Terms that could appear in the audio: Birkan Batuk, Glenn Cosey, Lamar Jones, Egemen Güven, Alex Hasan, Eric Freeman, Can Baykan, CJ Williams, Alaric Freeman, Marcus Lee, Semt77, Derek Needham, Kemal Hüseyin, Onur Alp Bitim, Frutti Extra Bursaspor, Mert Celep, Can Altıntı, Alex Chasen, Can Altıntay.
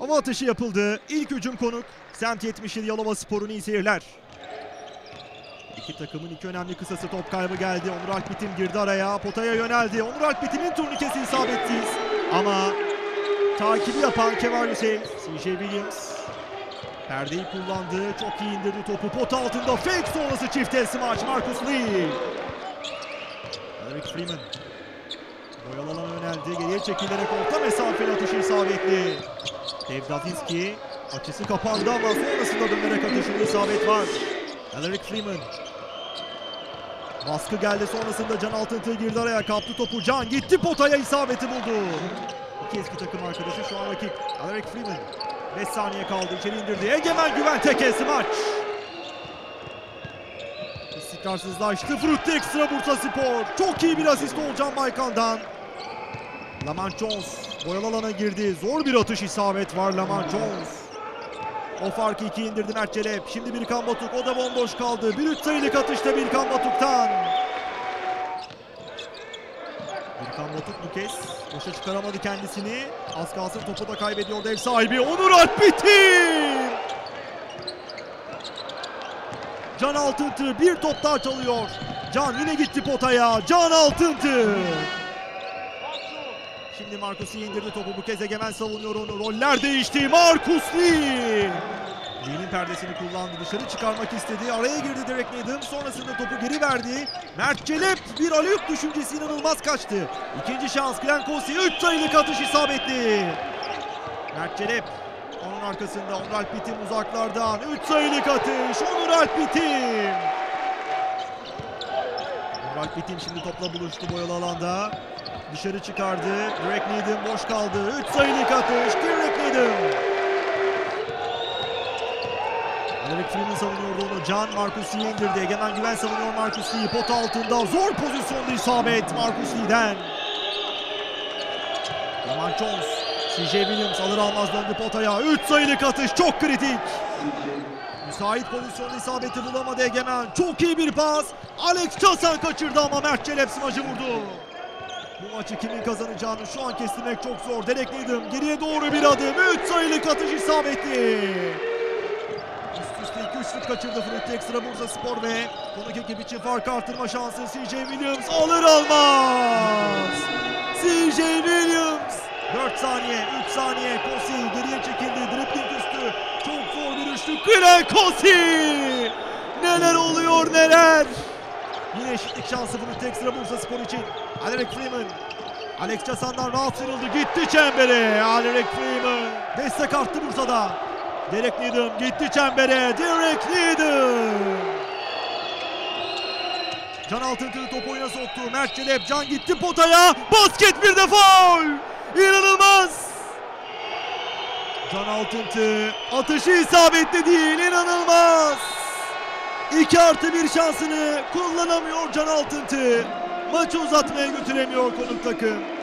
Ama atışı yapıldı. İlk hücum konuk. Semt77 Yalovaspor'un iyi seyirler. İki takımın iki önemli kısası. Top kaybı geldi. Onur Alp Bitim girdi araya. Potaya yöneldi. Onur Alp Bitim'in turnikesi isabetsiz. Ama takibi yapan Kemal Hüseyin. CJ Williams perdeyi kullandı. Çok iyi indirdi topu. Pot altında. Fake sonrası çifte smaç. Marcus Lee. Eric Freeman. Boyalı alana yöneldi. Geriye çekilerek orta mesafeli atışı isabetli. Tevdat İski. Açısı kapandı ama sonrasında dönerek atışında isabet var. Alaric Freeman. Baskı geldi, sonrasında Can Altıntay girdi araya, kaptı topu. Can gitti potaya, isabeti buldu. İki eski takım arkadaşı, şu an rakip. Alaric Freeman. 5 saniye kaldı, içeri indirdi. Egemen Güven tekesi maç. İstikrarsızlaştı. Frutti Extra Bursaspor. Çok iyi bir asist oldu Can Baykan'dan. Lamar Jones boyalı alana girdi. Zor bir atış, isabet var. Lamar Jones. O farkı 2 indirdi Mert Celep. Şimdi Birkan Batuk, o da bomboş kaldı. Bir 3 sayılık atışta Birkan Batuk'tan. Birkan Batuk bu kez boşa çıkaramadı kendisini. Az kalsın topu da kaybediyordu ev sahibi. Onur Alp Bitim! Can Altıntı bir top daha çalıyor. Can yine gitti potaya. Can Altıntı! Şimdi Marcus Lee indirdi topu. Bu kez Egemen savunuyor onu. Roller değişti. Marcus Lee. Lee'nin perdesini kullandı. Dışarı çıkarmak istedi. Araya girdi Derek Needham. Sonrasında topu geri verdi. Mert Celep bir aleyüp düşüncesi inanılmaz kaçtı. İkinci şans. Glenn Cosey 3 sayılık atış isabetli. Mert Celep. Onun arkasında Onur Alp Bitim uzaklardan. 3 sayılık atış. Onur Alp Bitim. Onur Alp Bitim şimdi topla buluştu boyalı alanda. Dışarı çıkardı. Derek Needham boş kaldı. 3 sayılık atış. Derek Needham. Alex Chasen savunuyordu onu. Can Marcus Lee'yi indirdi. Egemen Güven savunuyor Marcus Lee'yi. Pot altında zor pozisyonda isabet Marcus Lee'den. Lamar Jones. CJ Williams alır almaz döndü potaya. 3 sayılık atış. Çok kritik. Müsait pozisyonda isabeti bulamadı Egemen. Çok iyi bir pas. Alex Chasen kaçırdı ama Mert Celep smacı vurdu. Bu maçı kimin kazanacağını şu an kestirmek çok zor. Derek Needham geriye doğru bir adım. 3 sayılık atış isabetli. Üst üste 2 üçlük kaçırdı Frutti Extra Bursaspor ve konuk ekip için farkı artırma şansı CJ Williams alır almaz. CJ Williams. 4 saniye, 3 saniye. Cosey geriye çekildi. Dribbling üstü. Çok zor bir üçlük. Glenn Cosey. Neler oluyor neler. Yine eşitlik şansı Frutti Extra Bursaspor için. Alaric Freeman. Alex Hasan'dan rahat sırıldı. Gitti çembere. Alaric Freeman. Destek arttı Bursa'da. Derek Needham gitti çembere. Derek Needham. Can Altıntı topu oyuna soktu. Mert Celep. Can gitti potaya. Basket, bir de faul. İnanılmaz. Can Altıntı atışı isabetli değil. İnanılmaz. 2+1 şansını kullanamıyor Can Altıntı. Maçı uzatmaya götüremiyor konuk takım.